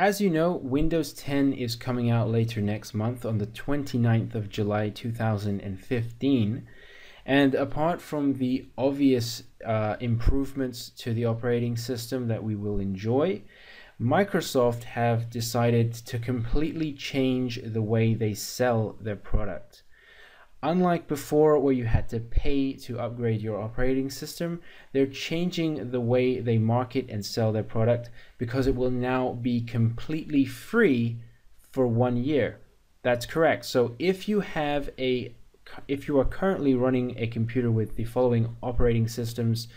As you know, Windows 10 is coming out later next month on the 29th of July 2015. And apart from the obvious improvements to the operating system that we will enjoy, Microsoft have decided to completely change the way they sell their product. Unlike before, where you had to pay to upgrade your operating system, they're changing the way they market and sell their product because it will now be completely free for 1 year. That's correct. So if you are currently running a computer with the following operating systems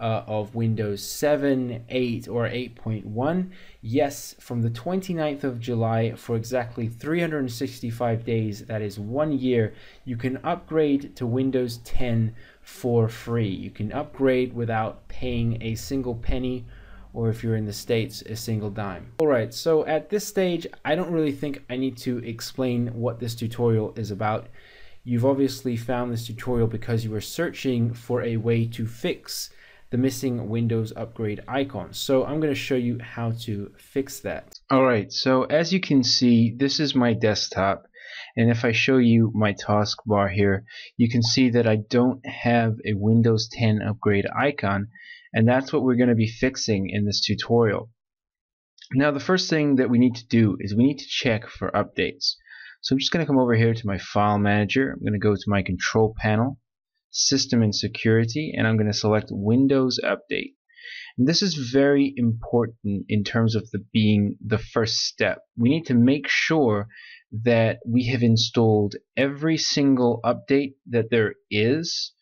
of Windows 7, 8, or 8.1, yes, from the 29th of July, for exactly 365 days, that is 1 year, you can upgrade to Windows 10 for free. You can upgrade without paying a single penny, or if you're in the States, a single dime. All right, so at this stage, I don't really think I need to explain what this tutorial is about. You've obviously found this tutorial because you were searching for a way to fix the missing Windows upgrade icon. So I'm going to show you how to fix that. All right, so as you can see, this is my desktop. And if I show you my taskbar here, you can see that I don't have a Windows 10 upgrade icon. And that's what we're going to be fixing in this tutorial. Now, the first thing that we need to do is we need to check for updates. So I'm just going to come over here to my file manager. I'm going to go to my control panel, System and Security, and I'm going to select Windows Update. And this is very important in terms of being the first step. We need to make sure that we have installed every single update that there is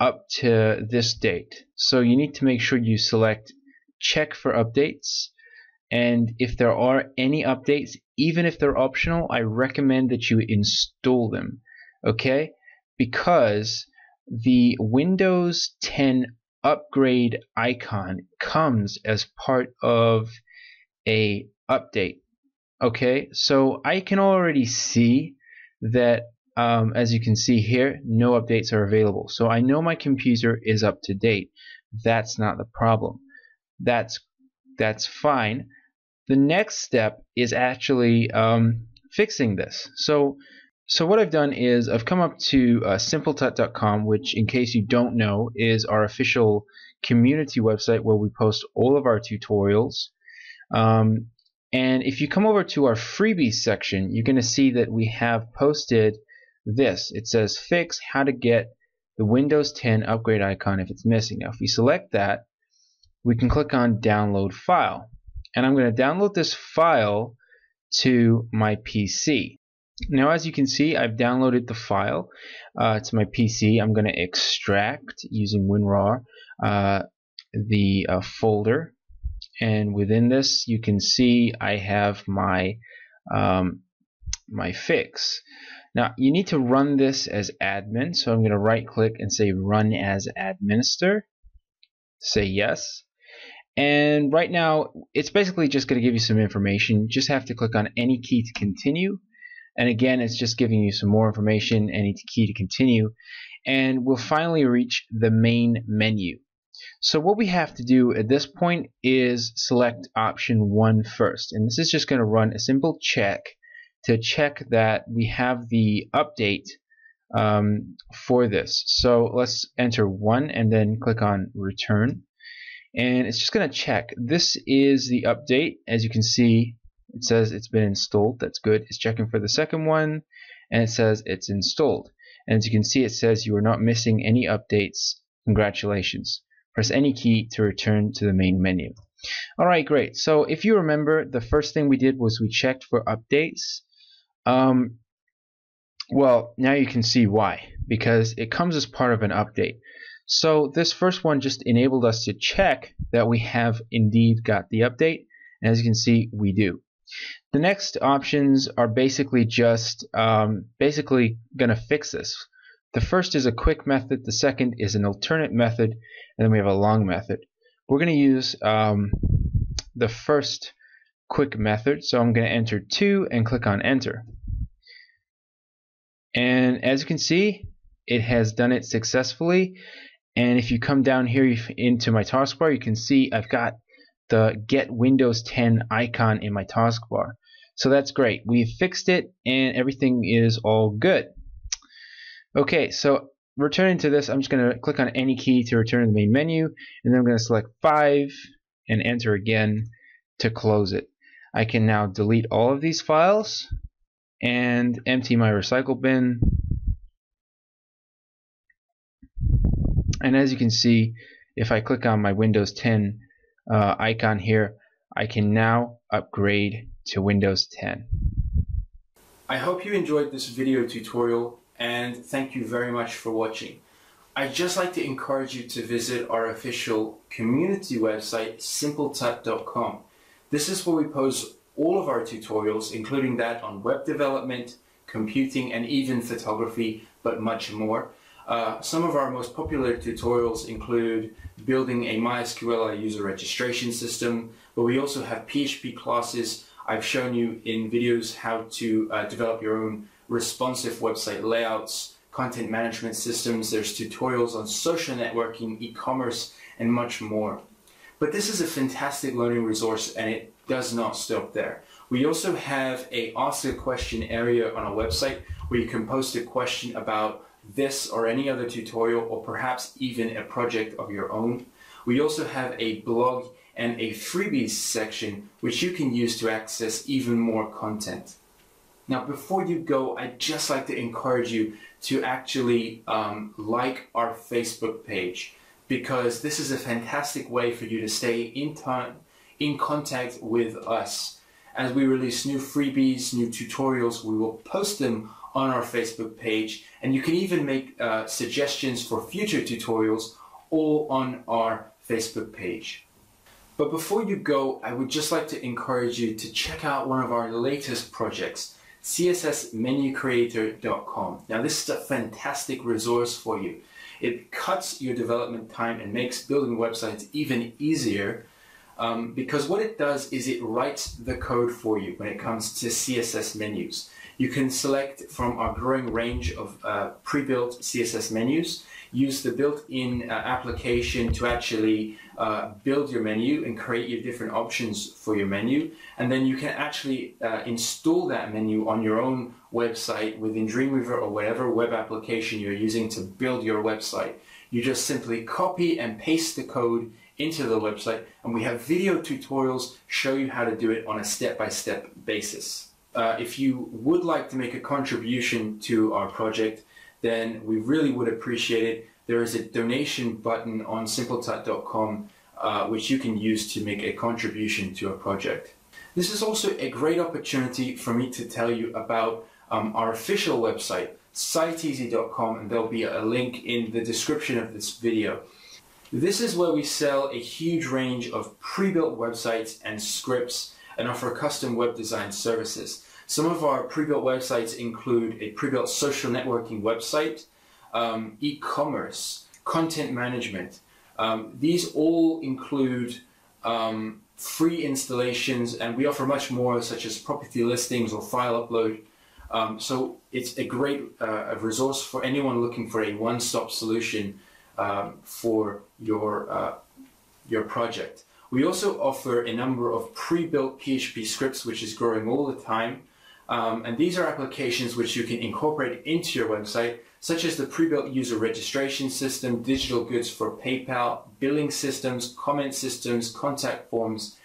up to this date. So you need to make sure you select Check for Updates, and if there are any updates, even if they're optional, I recommend that you install them, okay? Because the Windows 10 upgrade icon comes as part of a update. Okay, so I can already see that as you can see here, no updates are available. So I know my computer is up to date. That's not the problem. That's fine. The next step is actually fixing this. So what I've done is I've come up to SimpleTut.com, which, in case you don't know, is our official community website where we post all of our tutorials. And if you come over to our freebies section, you're going to see that we have posted this. It says fix how to get the Windows 10 upgrade icon if it's missing. Now, if we select that, we can click on download file. And I'm going to download this file to my PC. Now, as you can see, I've downloaded the file to my PC. I'm going to extract using WinRAR the folder, and within this you can see I have my my fix. Now, you need to run this as admin, so I'm going to right click and say run as administrator, say yes. And right now it's basically just going to give you some information. You just have to click on any key to continue. And again, it's just giving you some more information, any key to continue, and we'll finally reach the main menu. So what we have to do at this point is select option 1 first, and this is just going to run a simple check to check that we have the update for this. So let's enter 1 and then click on return, and it's just going to check. This is the update. As you can see, it says it's been installed. That's good. It's checking for the second one, and it says it's installed. And as you can see, it says you are not missing any updates. Congratulations. Press any key to return to the main menu. All right, great. So if you remember, the first thing we did was we checked for updates. Well, now you can see why, because it comes as part of an update. So this first one just enabled us to check that we have indeed got the update. And as you can see, we do. The next options are basically just going to fix this. The first is a quick method, the second is an alternate method, and then we have a long method. We're going to use the first quick method, so I'm going to enter 2 and click on enter. And as you can see, it has done it successfully. And if you come down here into my taskbar, you can see I've got the Get Windows 10 icon in my taskbar. So that's great. We fixed it and everything is all good. Okay, so returning to this, I'm just going to click on any key to return to the main menu, and then I'm going to select 5 and enter again to close it. I can now delete all of these files and empty my recycle bin. And as you can see, if I click on my Windows 10 icon here, I can now upgrade to Windows 10. I hope you enjoyed this video tutorial, and thank you very much for watching. I'd just like to encourage you to visit our official community website, SimpleTut.com. This is where we post all of our tutorials, including that on web development, computing, and even photography, but much more. Some of our most popular tutorials include building a MySQL user registration system, but we also have PHP classes. I've shown you in videos how to develop your own responsive website layouts, content management systems. There's tutorials on social networking, e-commerce, and much more. But this is a fantastic learning resource, and it does not stop there. We also have an Ask a Question area on our website where you can post a question about this or any other tutorial, or perhaps even a project of your own. We also have a blog and a freebies section which you can use to access even more content. Now, before you go, I'd just like to encourage you to actually like our Facebook page, because this is a fantastic way for you to stay in contact with us. As we release new freebies, new tutorials, we will post them on our Facebook page, and you can even make suggestions for future tutorials all on our Facebook page. But before you go, I would just like to encourage you to check out one of our latest projects, cssmenucreator.com. Now, this is a fantastic resource for you. It cuts your development time and makes building websites even easier, because what it does is it writes the code for you when it comes to CSS menus. You can select from our growing range of pre-built CSS menus, use the built-in application to actually build your menu and create your different options for your menu, and then you can actually install that menu on your own website within Dreamweaver or whatever web application you're using to build your website. You just simply copy and paste the code into the website, and we have video tutorials show you how to do it on a step-by-step basis. If you would like to make a contribution to our project, then we really would appreciate it. There is a donation button on SimpleTut.com which you can use to make a contribution to our project. This is also a great opportunity for me to tell you about our official website, siteezy.com, and there'll be a link in the description of this video. This is where we sell a huge range of pre-built websites and scripts, and offer custom web design services. Some of our pre-built websites include a pre-built social networking website, e-commerce, content management. These all include free installations, and we offer much more, such as property listings or file upload. So it's a great resource for anyone looking for a one-stop solution for your project. We also offer a number of pre-built PHP scripts, which is growing all the time. And these are applications which you can incorporate into your website, such as the pre-built user registration system, digital goods for PayPal, billing systems, comment systems, contact forms,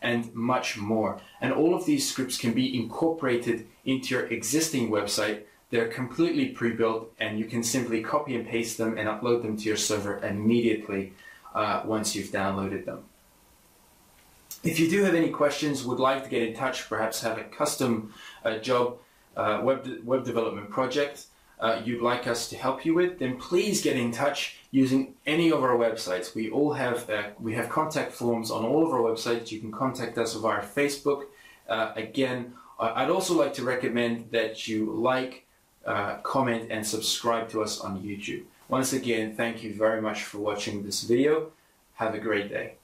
and much more. And all of these scripts can be incorporated into your existing website. They're completely pre-built, and you can simply copy and paste them and upload them to your server immediately once you've downloaded them. If you do have any questions, would like to get in touch, perhaps have a custom job, web development project you'd like us to help you with, then please get in touch using any of our websites. We all have we have contact forms on all of our websites. You can contact us via Facebook. Again, I'd also like to recommend that you like, comment, and subscribe to us on YouTube. Once again, thank you very much for watching this video. Have a great day.